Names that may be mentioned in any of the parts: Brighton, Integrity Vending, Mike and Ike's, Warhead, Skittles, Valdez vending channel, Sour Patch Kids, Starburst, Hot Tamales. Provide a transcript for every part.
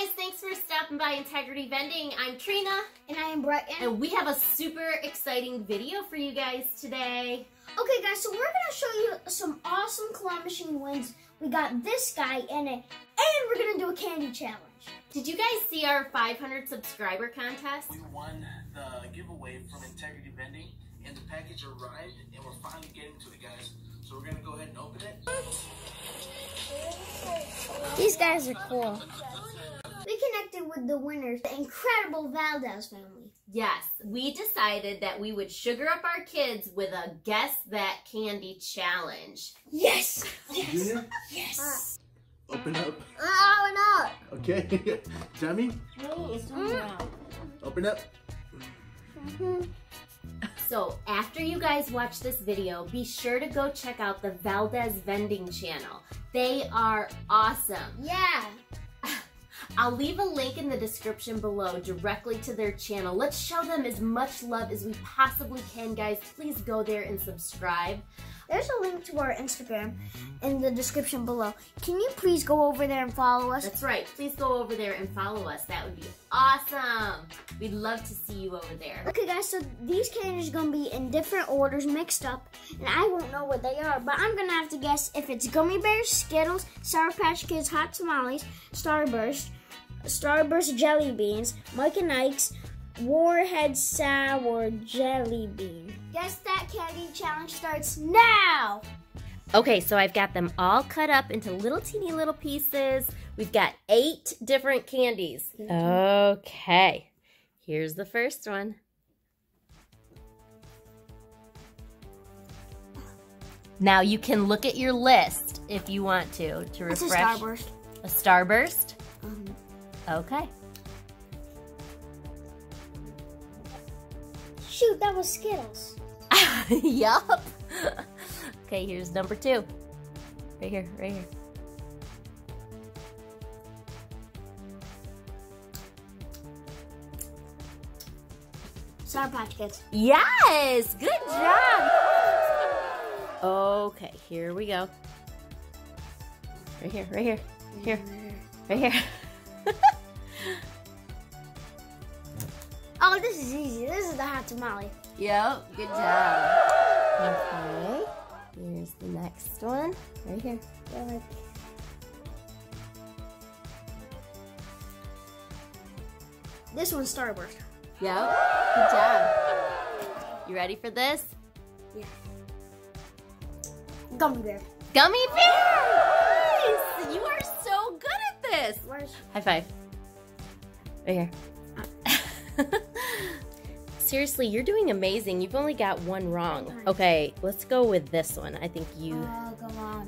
guys, thanks for stopping by Integrity Vending. I'm Trina. And I am Brighton. And we have a super exciting video for you guys today. Okay guys, so we're gonna show you some awesome claw machine wins. We got this guy in it, and we're gonna do a candy challenge. Did you guys see our 500 subscriber contest? We won the giveaway from Integrity Vending, and the package arrived, and we're finally getting to it, guys. So we're gonna go ahead and open it. These guys are cool. We connected with the winners, the incredible Valdez family. Yes, we decided that we would sugar up our kids with a Guess That Candy Challenge. Yes! Yes! Junior? Yes! Open up. Open up! Okay. Tummy? No, it's not. Open up. Mm-hmm. So after you guys watch this video, be sure to go check out the Valdez vending channel. They are awesome. Yeah. I'll leave a link in the description below directly to their channel. Let's show them as much love as we possibly can, guys. Please go there and subscribe. There's a link to our Instagram in the description below. Can you please go over there and follow us? That's right. Please go over there and follow us. That would be awesome. We'd love to see you over there. Okay, guys, so these candies are going to be in different orders mixed up, and I won't know what they are, but I'm going to have to guess if it's Gummy Bears, Skittles, Sour Patch Kids, Hot Tamales, Starburst jelly beans, Mike and Ike's, Warhead sour jelly bean. Guess That Candy Challenge starts now! Okay, so I've got them all cut up into little teeny little pieces. We've got 8 different candies. Okay, here's the first one. Now you can look at your list if you want to refresh. It's a Starburst. A Starburst? Okay. Shoot, that was Skittles. Yup. Okay, here's number 2. Right here, right here. Sour Patch Kids. Yes! Good job! Okay, here we go. Right here, right here. Here, right here. Oh, this is easy. This is the Hot Tamale. Yep, good job. Okay, here's the next one. Right here. Right. This one's Starburst. Yep, good job. You ready for this? Yeah. Gummy bear. Gummy bear! Nice! You are so good at this. Where's... High five. Right here. Seriously, you're doing amazing. You've only got one wrong. Okay, let's go with this one. I think you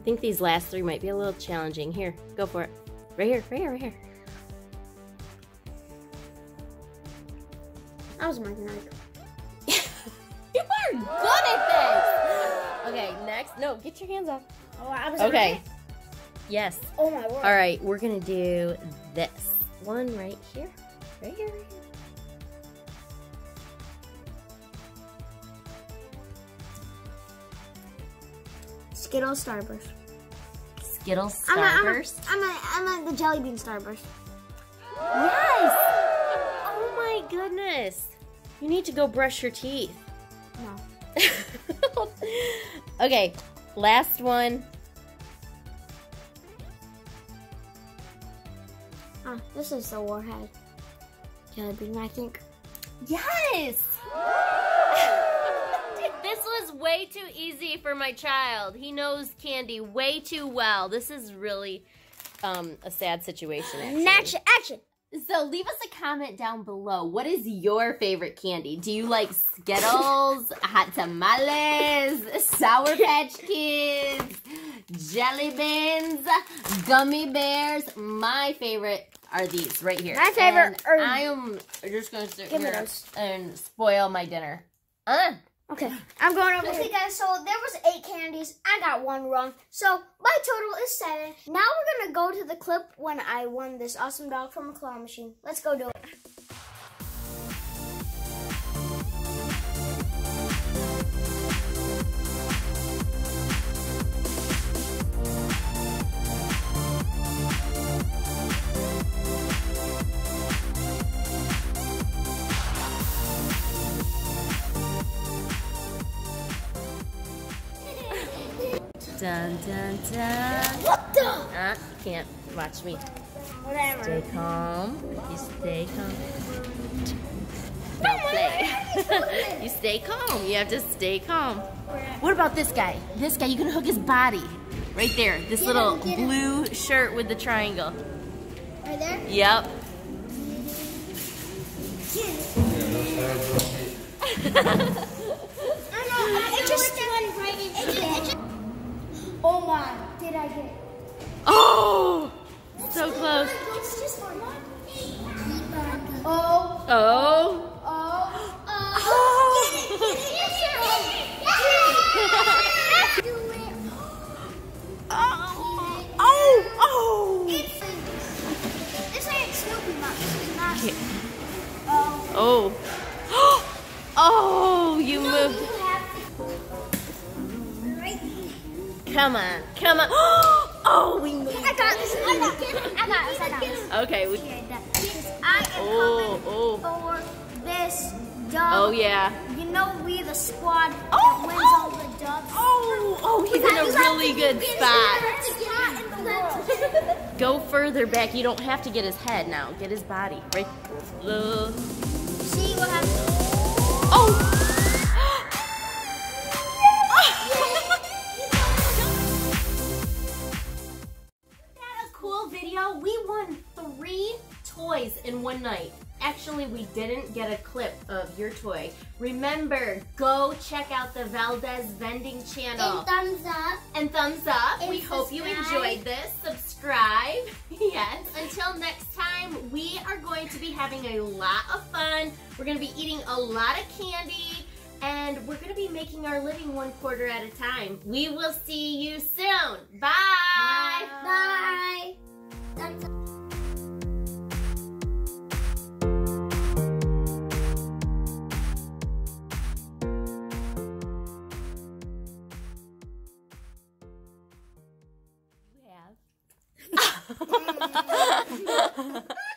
think these last 3 might be a little challenging. Here, go for it. Right here, right here, right here. That was Mike and Ike's. You are good at this! Okay, next. No, get your hands off. Oh, I was okay. Right? Yes. Oh my word. Alright, we're gonna do this. One right here. Right here, right here. Skittles Starburst. Skittles Starburst? I'm the jelly bean Starburst. Yes! Oh my goodness. You need to go brush your teeth. No. Okay, last one. Ah, this is the Warhead jelly bean, I think. Yes! This was way too easy for my child. He knows candy way too well. This is really a sad situation, actually. Action! So leave us a comment down below. What is your favorite candy? Do you like Skittles, Hot Tamales, Sour Patch Kids, jelly beans, gummy bears? My favorite are these right here. My favorite are... I am just going to sit here and spoil my dinner. Okay, I'm going over here. Okay, guys, so there was 8 candies. I got 1 wrong. So my total is 7. Now we're going to go to the clip when I won this awesome dog from a claw machine. Let's go do it. Dun, dun, dun. What the? Can't watch me. Whatever. Stay calm. You stay calm. Don't play. You stay calm. You have to stay calm. What about this guy? This guy, you can hook his body. Right there. This little blue shirt with the triangle. Right there? Yep. Oh my, did I get it? Oh! So close. It's just one. Oh. Oh. Oh. Oh. Get it. Oh. Oh. It's like a Snoopy monster. Oh. Oh. Oh, you moved. Come on, come on. Oh, we moved. I got this. I got this. Okay. We... I am coming for this dub. Oh, yeah. You know we the squad that wins all the dubs. Oh, oh, he's in a really good spot. Go further back. You don't have to get his head now. Get his body. Right. Look. See what happens. Oh. In one night. Actually, we didn't get a clip of your toy. Remember, go check out the Valdez vending channel. And thumbs up. And thumbs up. And we hope you enjoyed this. Subscribe. Yes. Until next time, we are going to be having a lot of fun. We're going to be eating a lot of candy. And we're going to be making our living 1 quarter at a time. We will see you soon. Bye. Bye. Bye. Ha ha ha.